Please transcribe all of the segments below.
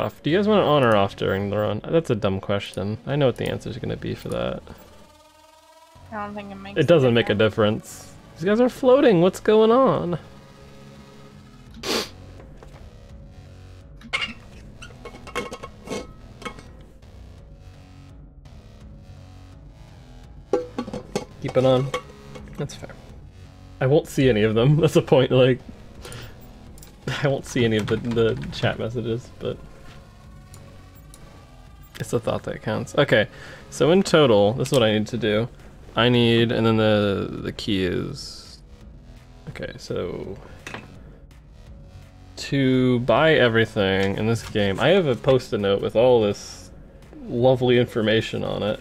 Off. Do you guys want it on or off during the run? That's a dumb question. I know what the answer is going to be for that. I don't think it makes. It doesn't make a difference. These guys are floating. What's going on? Keep it on. That's fair. I won't see any of them. That's the point. Like, I won't see any of the chat messages, but. It's the thought that counts. Okay, so in total, this is what I need to do. I need, and then the key is, okay, so to buy everything in this game, I have a post-it note with all this lovely information on it.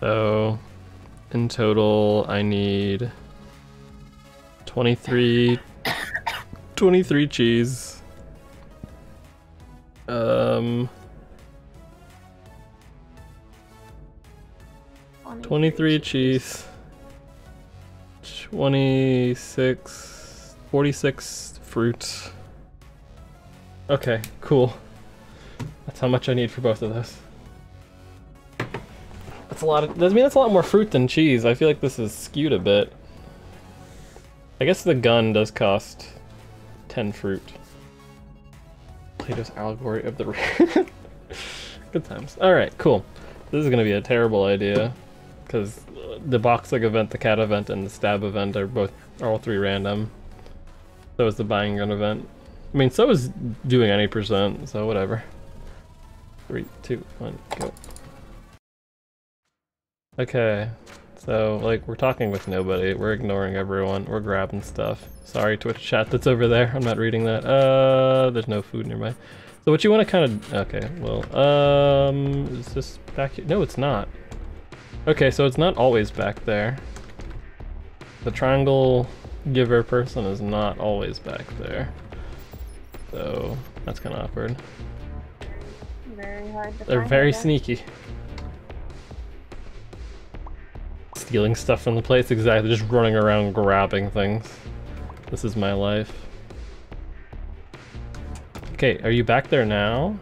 So in total, I need 23 cheese. Cheese, 46 fruit. Okay, cool. That's how much I need for both of those. That's a lot of, I mean, that's a lot more fruit than cheese. I feel like this is skewed a bit. I guess the gun does cost 10 fruit. Plato's Allegory of the Ring. Good times. Alright, cool. This is gonna be a terrible idea. Because the boxing event, the cat event, and the stab event are all three random. So is the buying gun event. I mean, so is doing any %, so whatever. 3, 2, 1, go. Okay, so like we're talking with nobody, we're ignoring everyone, we're grabbing stuff. Sorry, Twitch chat that's over there, I'm not reading that. There's no food nearby. So what you want to kind of, okay, well, is this back here? No, it's not. Okay, so it's not always back there. The triangle giver person is not always back there. So that's kind of awkward. Very hard to They're very sneaky. Stealing stuff from the place, exactly. Just running around grabbing things. This is my life. Okay, are you back there now?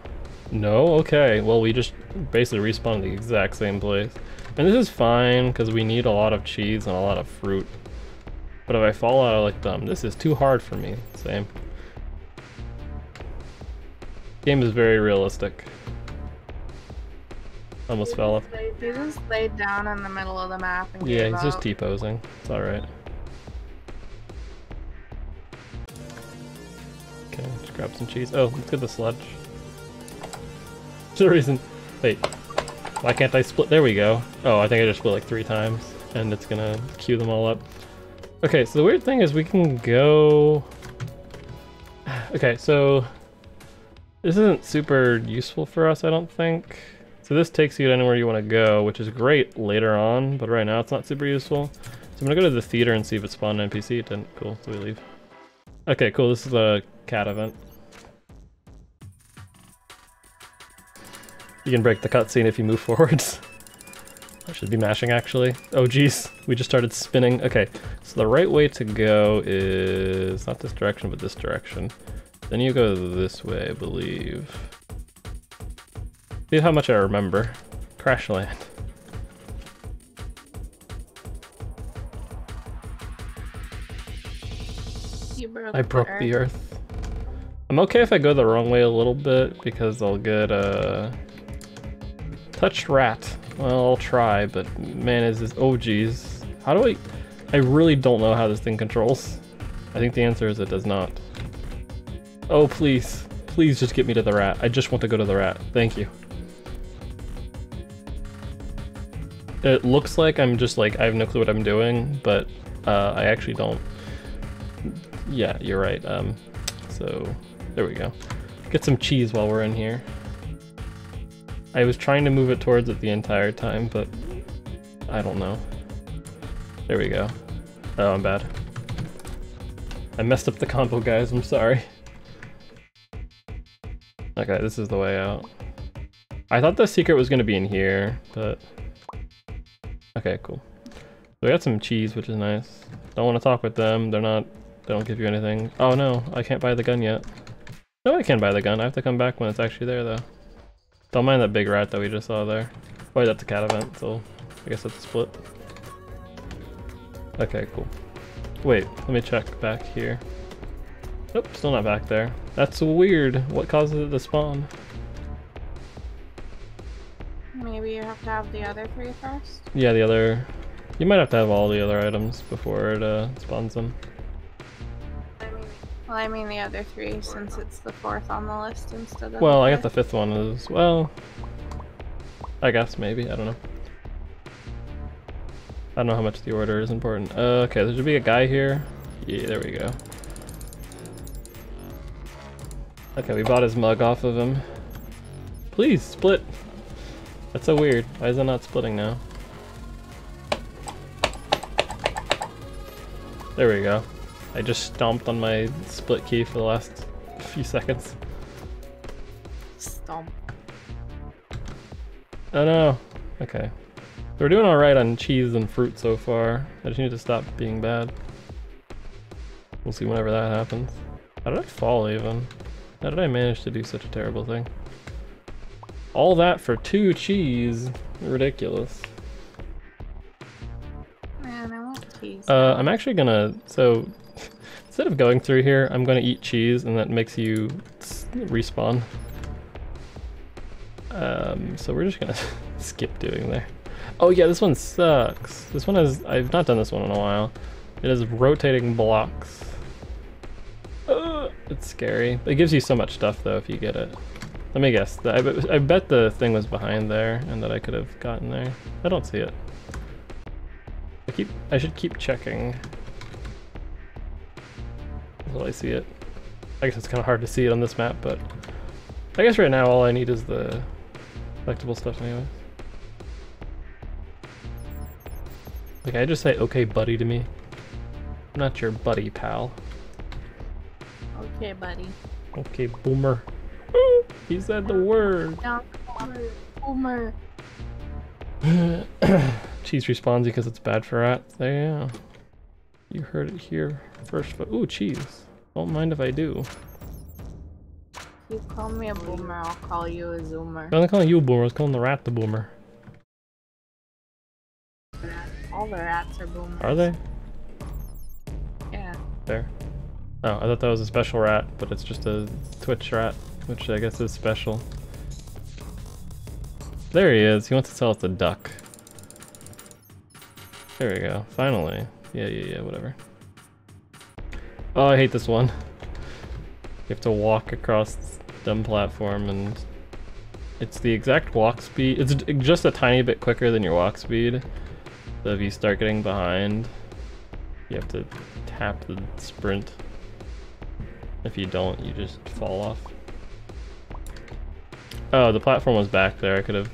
No? Okay, well we just basically respawned in the exact same place. And this is fine, because we need a lot of cheese and a lot of fruit. But if I fall out like them, this is too hard for me. Same. Game is very realistic. Almost fell off. He just laid down in the middle of the map and yeah, he's just T-posing. It's alright. Okay, let's grab some cheese. Oh, let's get the sludge. There's no reason. Wait. Why can't I split? There we go. Oh, I think I just split like 3 times, and it's gonna queue them all up. Okay, so the weird thing is we can go... Okay, so... This isn't super useful for us, I don't think. So this takes you to anywhere you want to go, which is great later on, but right now it's not super useful. So I'm gonna go to the theater and see if it spawned an NPC. It didn't. Cool, so we leave. Okay, cool, this is the cat event. You can break the cutscene if you move forwards. I should be mashing, actually. Oh, geez, we just started spinning. Okay, so the right way to go is not this direction, but this direction. Then you go this way, I believe. See how much I remember. Crashland. I broke the earth. I'm okay if I go the wrong way a little bit, because I'll get, touched rat. Well, I'll try, but man, is this... Oh, geez. How do I... I really don't know how this thing controls. I think the answer is it does not. Oh, please. Please just get me to the rat. I just want to go to the rat. Thank you. It looks like I'm just like, I have no clue what I'm doing, but I actually don't. Yeah, you're right. So there we go. Get some cheese while we're in here. I was trying to move it towards it the entire time, but I don't know. There we go. Oh, I'm bad. I messed up the combo, guys. I'm sorry. Okay, this is the way out. I thought the secret was going to be in here, but... Okay, cool. So we got some cheese, which is nice. Don't want to talk with them. They're not They don't give you anything. Oh no, I can't buy the gun yet. No, I can buy the gun. I have to come back when it's actually there, though. Don't mind that big rat that we just saw there. Oh, that's a cat event, so I guess it's a split. Okay, cool. Wait, let me check back here. Nope, still not back there. That's weird. What causes it to spawn? Maybe you have to have the other three first? Yeah, the other... You might have to have all the other items before it spawns them. Well, I mean the other three, since it's the fourth on the list instead of... Well, I got the fifth one as well. I guess, maybe. I don't know. I don't know how much the order is important. Okay, there should be a guy here. Yeah, there we go. Okay, we bought his mug off of him. Please, split! That's so weird. Why is it not splitting now? There we go. I just stomped on my split key for the last few seconds. Stomp. Oh no. Okay. We're doing alright on cheese and fruit so far. I just need to stop being bad. We'll see whenever that happens. How did I fall even? How did I manage to do such a terrible thing? All that for 2 cheese? Ridiculous. Man, I want cheese. I'm actually gonna... So... Instead of going through here, I'm gonna eat cheese, and that makes you respawn. So we're just gonna skip doing there. Oh yeah, this one sucks. This one is... I've not done this one in a while. It is rotating blocks. It's scary. It gives you so much stuff, though, if you get it. Let me guess. I bet the thing was behind there, and that I could have gotten there. I don't see it. I should keep checking until I see it. I guess it's kind of hard to see it on this map, but I guess right now all I need is the collectible stuff anyways. Like, I just say okay buddy to me. I'm not your buddy, pal. Okay, buddy. Okay, boomer. He said the word. Boomer. Cheese respawns because it's bad for rats. There you go. You heard it here first. But ooh, cheese. Don't mind if I do. You call me a boomer, I'll call you a zoomer. I'm not calling you a boomer. I was calling the rat the boomer. All the rats are boomers. Are they? Yeah. There. Oh, I thought that was a special rat, but it's just a Twitch rat, which I guess is special. There he is. He wants to sell us a duck. There we go. Finally. Yeah, whatever. Oh, I hate this one. You have to walk across this dumb platform, and it's the exact walk speed. It's just a tiny bit quicker than your walk speed. So if you start getting behind, you have to tap the sprint. If you don't, you just fall off. Oh, the platform was back there. I could have...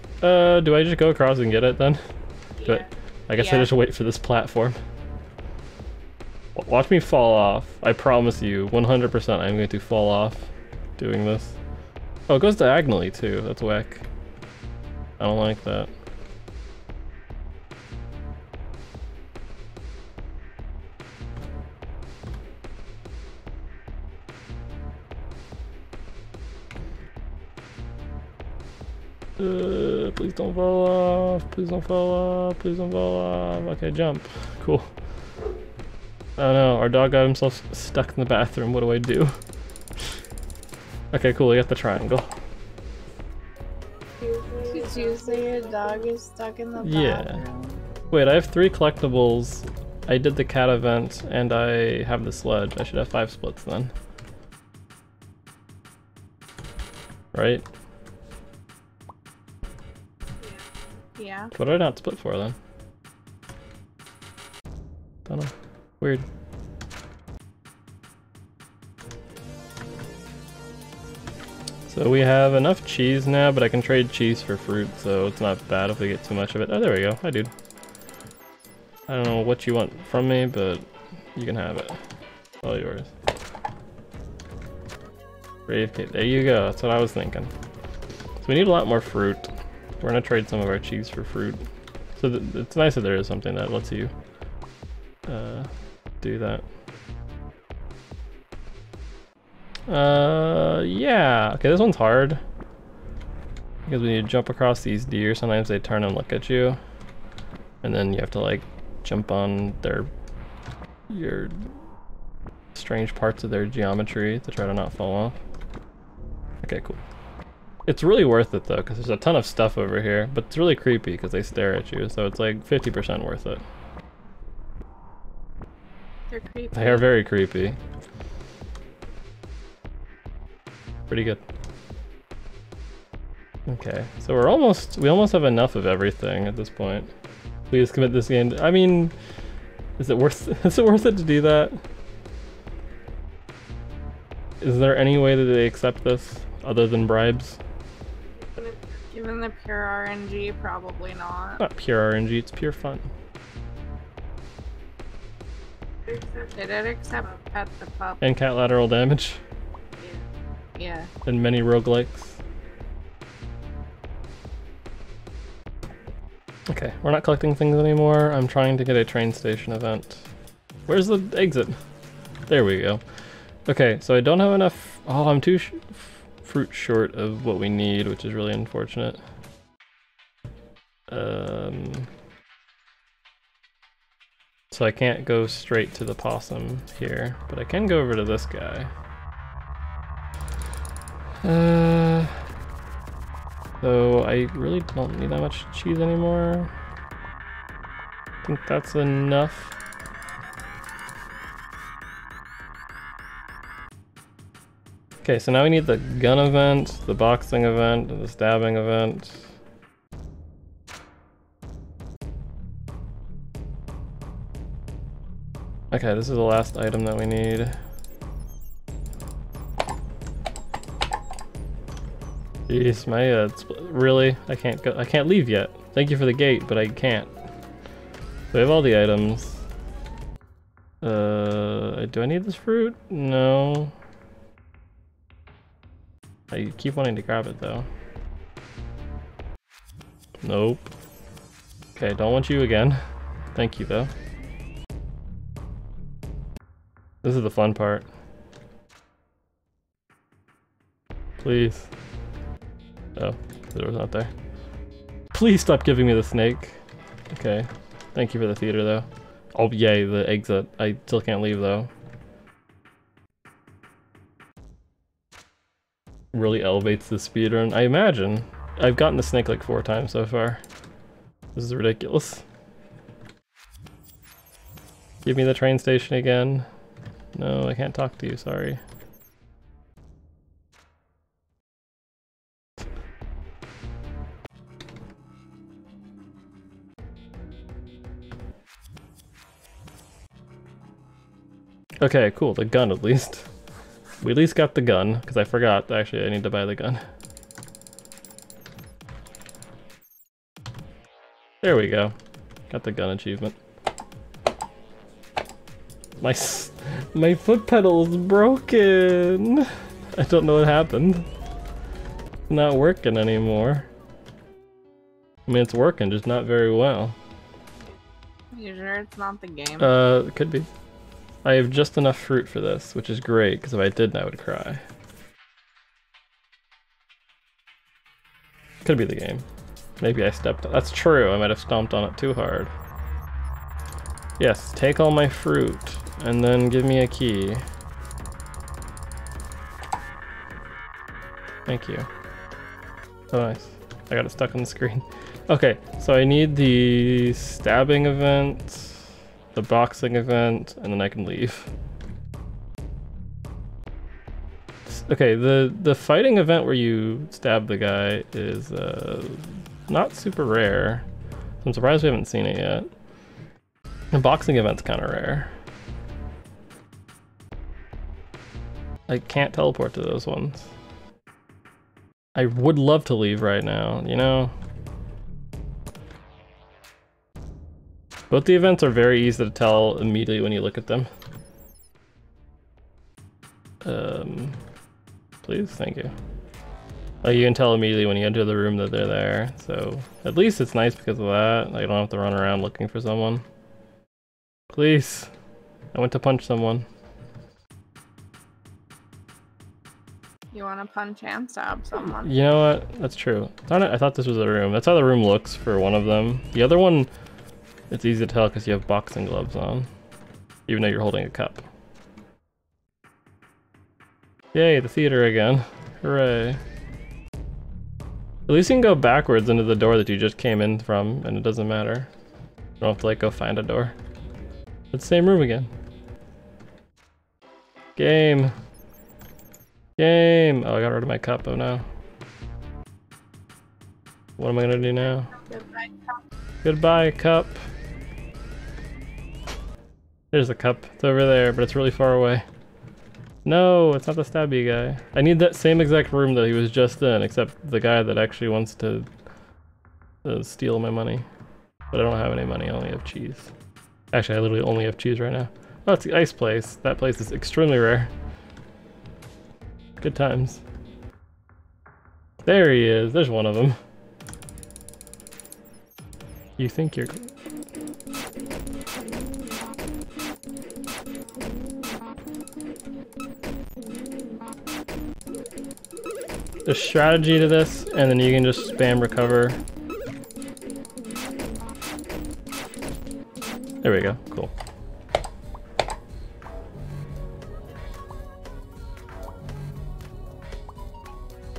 do I just go across and get it then? Yeah. But I guess I just wait for this platform. Watch me fall off. I promise you, 100% I'm going to fall off doing this. Oh, it goes diagonally too. That's whack. I don't like that. Please don't fall off, please don't fall off, please don't fall off. Okay, jump. Cool. Oh no, our dog got himself stuck in the bathroom. What do I do? Okay, cool, we got the triangle. Did you say your dog is stuck in the bathroom? Yeah. Wait, I have 3 collectibles. I did the cat event, and I have the sledge. I should have 5 splits then. Right? Yeah. What did I not split for then? Don't know. Weird. So we have enough cheese now, but I can trade cheese for fruit, so it's not bad if we get too much of it. Oh, there we go. Hi, dude. I don't know what you want from me, but you can have it. It's all yours. Brave kid. There you go. That's what I was thinking. So we need a lot more fruit. We're gonna trade some of our cheese for fruit. So it's nice that there is something that lets you do that. Yeah. Okay, this one's hard. Because when you jump across these deer, sometimes they turn and look at you. And then you have to, like, jump on your strange parts of their geometry to try to not fall off. Okay, cool. It's really worth it, though, because there's a ton of stuff over here, but it's really creepy because they stare at you, so it's like 50% worth it. They're creepy. They are very creepy. Pretty good. Okay, so we're almost, we almost have enough of everything at this point. Please commit this game to, I mean, is it worth it to do that? Is there any way that they accept this other than bribes? Given the pure RNG, probably not. Not pure RNG, it's pure fun. They did accept Pet the Pup. And cat lateral damage. Yeah. And many roguelikes. Okay, we're not collecting things anymore. I'm trying to get a train station event. Where's the exit? There we go. Okay, so I don't have enough. Oh, I'm too fruit short of what we need, which is really unfortunate. So I can't go straight to the possum here, but I can go over to this guy. So I really don't need that much cheese anymore. I think that's enough. Okay, so now we need the gun event, the boxing event, and the stabbing event. Okay, this is the last item that we need. Jeez, my really? I can't go. I can't leave yet. Thank you for the gate, but I can't. So we have all the items. Do I need this fruit? No. I keep wanting to grab it though. Nope. Okay, don't want you again. Thank you though. This is the fun part. Please. Oh, the door's not there. Please stop giving me the snake. Okay. Thank you for the theater though. Oh yay, the exit. I still can't leave though. Really elevates the speedrun, I imagine. I've gotten the snake like 4 times so far. This is ridiculous. Give me the train station again. No, I can't talk to you, sorry. Okay, cool, the gun at least. We at least got the gun, because I forgot. Actually, I need to buy the gun. There we go. Got the gun achievement. My foot pedal is broken! I don't know what happened. It's not working anymore. I mean, it's working, just not very well. You sure it's not the game? It could be. I have just enough fruit for this, which is great, because if I didn't, I would cry. Could be the game. Maybe I stepped on it. That's true, I might have stomped on it too hard. Yes, take all my fruit, and then give me a key. Thank you. Oh, nice. I got it stuck on the screen. Okay, so I need the stabbing event, the boxing event, and then I can leave. Okay, the fighting event where you stab the guy is not super rare. So I'm surprised we haven't seen it yet. The boxing event's kind of rare. I can't teleport to those ones. I would love to leave right now, you know? Both the events are very easy to tell immediately when you look at them. Please, thank you. Like, you can tell immediately when you enter the room that they're there, so at least it's nice because of that. Like, I don't have to run around looking for someone. Please! I went to punch someone. You want to punch and stab someone. You know what? That's true. Darn it, I thought this was a room. That's how the room looks for one of them. The other one, it's easy to tell because you have boxing gloves on. Even though you're holding a cup. Yay, the theater again. Hooray. At least you can go backwards into the door that you just came in from, and it doesn't matter. You don't have to, like, go find a door. It's the same room again. Game. Game! Oh, I got rid of my cup, oh no. What am I gonna do now? Goodbye, cup. Goodbye, cup. There's the cup. It's over there, but it's really far away. No, it's not the stabby guy. I need that same exact room that he was just in, except the guy that actually wants to steal my money. But I don't have any money, I only have cheese. Actually, I literally only have cheese right now. Oh, it's the ice place. That place is extremely rare. Good times. There he is. There's one of them. You think you're... There's strategy to this, and then you can just spam recover. There we go. Cool.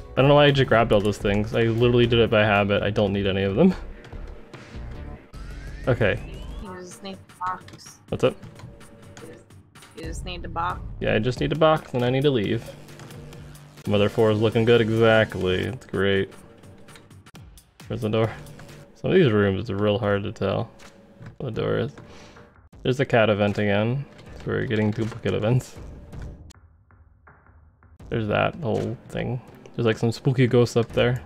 I don't know why I just grabbed all those things. I literally did it by habit. I don't need any of them. Okay. You just need the box. What's up? You just need the box. Yeah, I just need the box and I need to leave. Mother 4 is looking good, exactly. It's great. Where's the door? Some of these rooms, it's real hard to tell what the door is. There's the cat event again. We're getting duplicate events. There's that whole thing. There's like some spooky ghosts up there.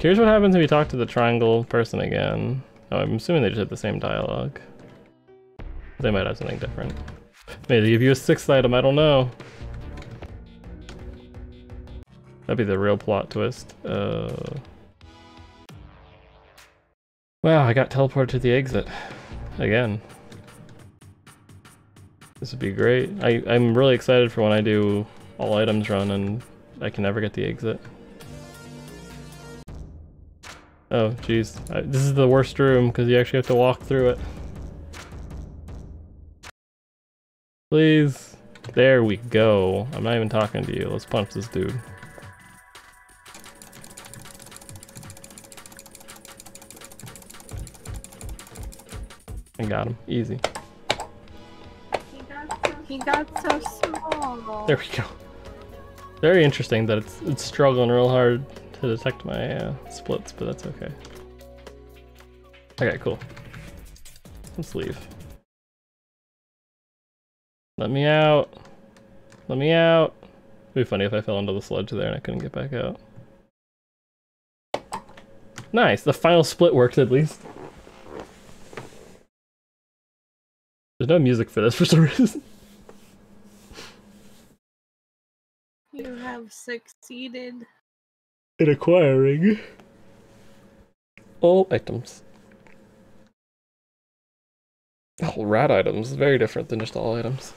Here's what happens if you talk to the triangle person again. Oh, I'm assuming they just have the same dialogue. They might have something different. Maybe they give you a sixth item, I don't know. That'd be the real plot twist. Wow, I got teleported to the exit. Again. This would be great. I'm really excited for when I do all items run and I can never get the exit. Oh jeez, this is the worst room because you actually have to walk through it. Please. There we go. I'm not even talking to you. Let's punch this dude. I got him. Easy. He got so small. There we go. Very interesting that it's struggling real hard to detect my splits, but that's okay. Okay, cool. Let's leave. Let me out. Let me out. It'd be funny if I fell into the sludge there and I couldn't get back out. Nice, the final split worked at least. There's no music for this for some reason. You have succeeded in acquiring all items. All rat items, very different than just all items.